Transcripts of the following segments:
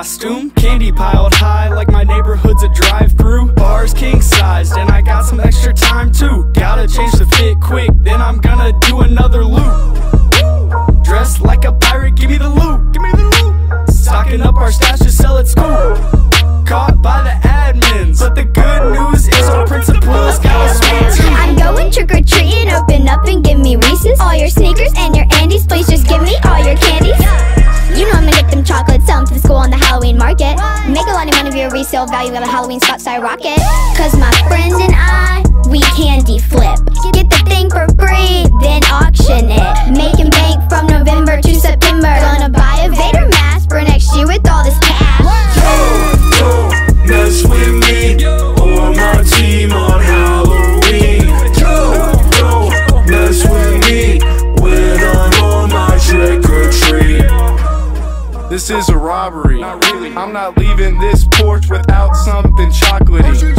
costume, candy piled high like my neighborhood's a drive-thru. Bars king-sized and I got some extra time too. Gotta change the fit quick, then I'm gonna do another loop. Dressed like a pirate, give me the loot, give me the loot. Stocking up our stash to sell at school. Caught by the admins, but the good news is our principal's got a sweet tooth. I'm going trick-or-treating, open up and give me Reese's. All your sneakers and your Andes, please just give me all your candies. You know I'm gonna make them chocolates, sell them to the school on the Halloween market. Make a lot of money of your resale value at a Halloween spot skyrocket. Cause my friend and I, we candy flip. Get the thing for free, then auction it. Making bank from November to September. Gonna buy a Vader mask for next year with all this cash. Don't mess with me or my team on Halloween. Don't mess with me when I'm on my trick or treat. This is a robbery. Not really. I'm not leaving this porch without something chocolatey.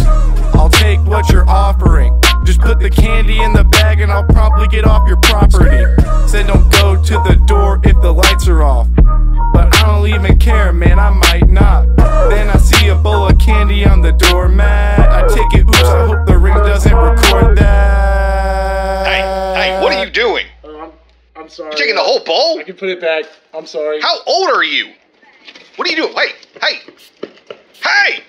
I'll take what you're offering. Just put the candy in the bag and I'll probably get off your property. Said don't go to the door if the lights are off. But I don't even care, man, I might knock. Then I see a bowl of candy on the doormat. I take it, oops, I hope the ring doesn't record that. Hey, what are you doing? I'm sorry. You're taking the whole bowl? I can put it back. I'm sorry. How old are you? What are you doing? Hey! Hey! Hey!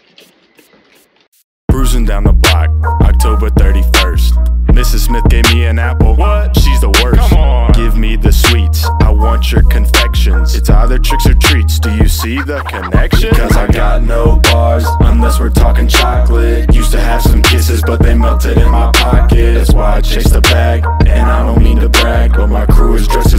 Cruising down the block, October 31st. Mrs. Smith gave me an apple. What? She's the worst. Come on. Give me the sweets. I want your confections. It's either tricks or treats. Do you see the connection? Because I got no bars unless we're talking chocolate. Used to have some kisses, but they melted in my pocket. That's why I chased the bag, and I don't mean to brag, but my crew is dressed